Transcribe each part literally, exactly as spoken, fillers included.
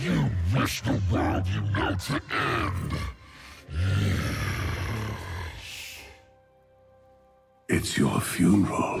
You wish the world you know to end. Yes. It's your funeral.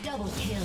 Double kill. Double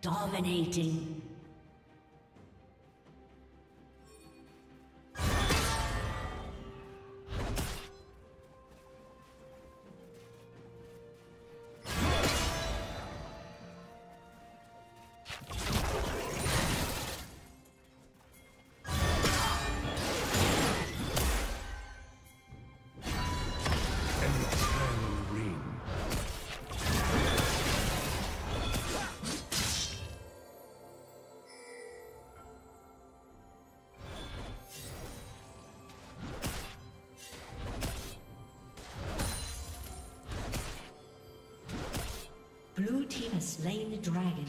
Dominating. Blue team has slain the dragon.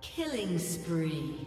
Killing spree.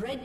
Red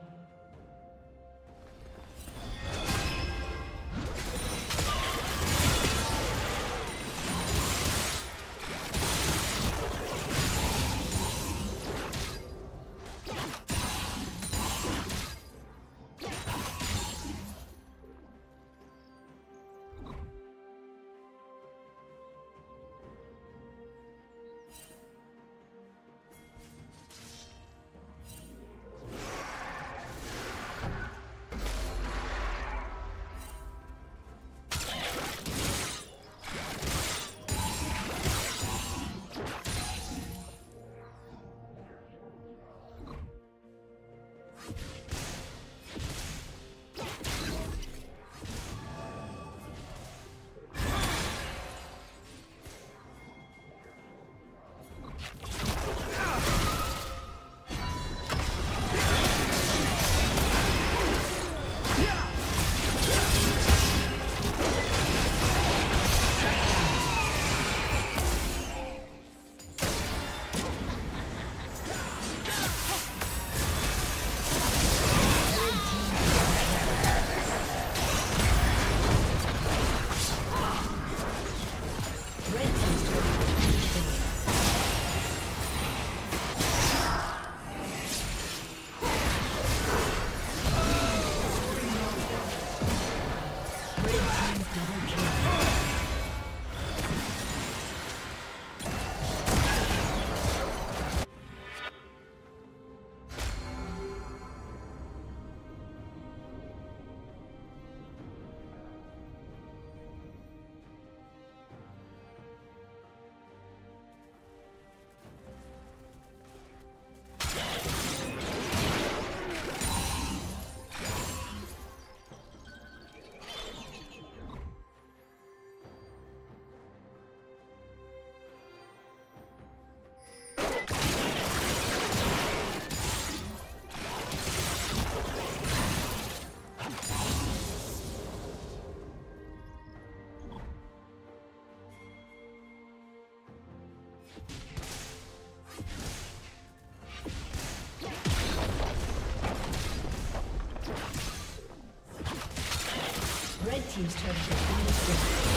Team's turret has been destroyed.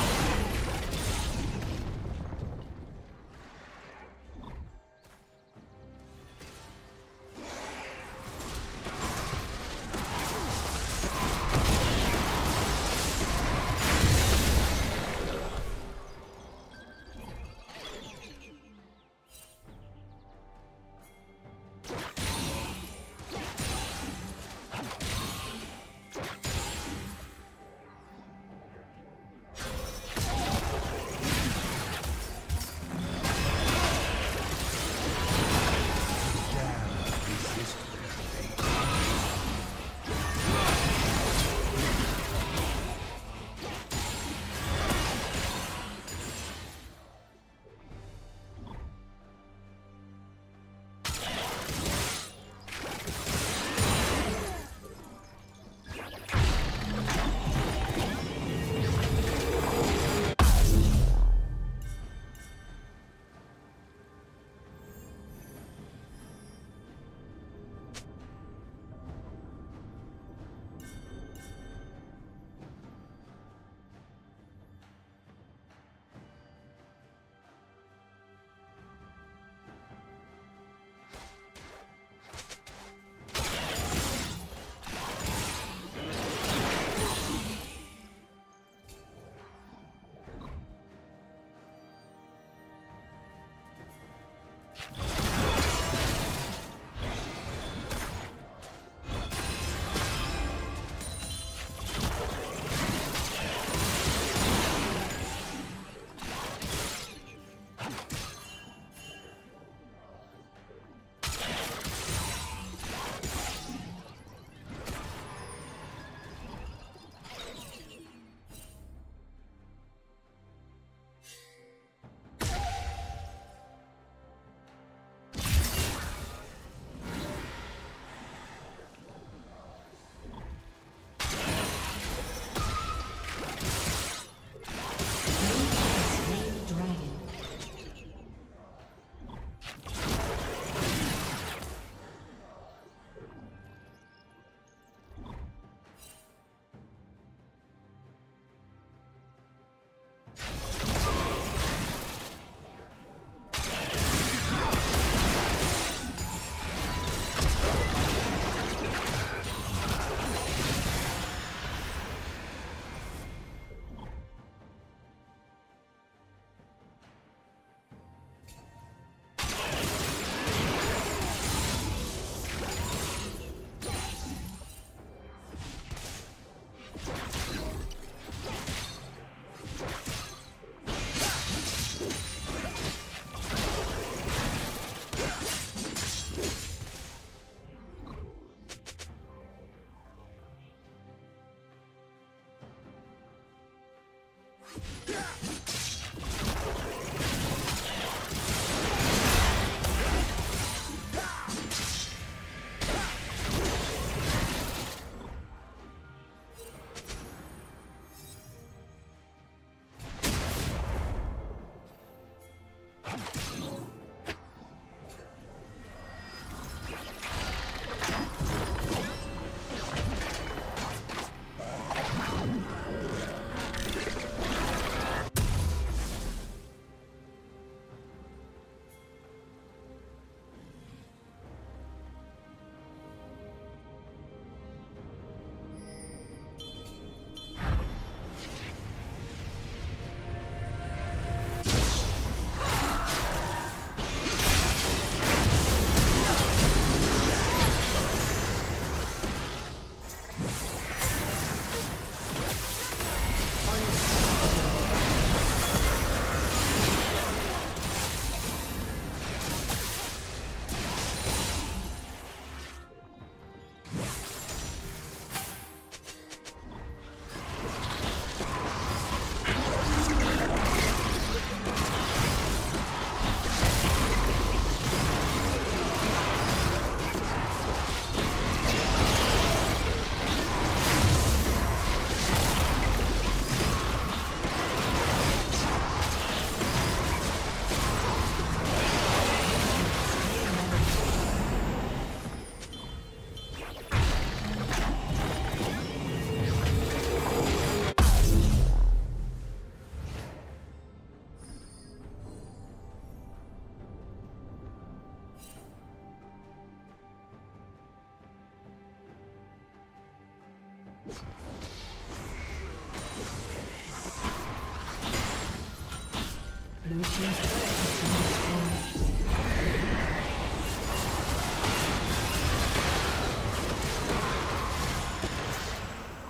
Blue team's turret has been destroyed.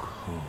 Cool.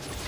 Let's go.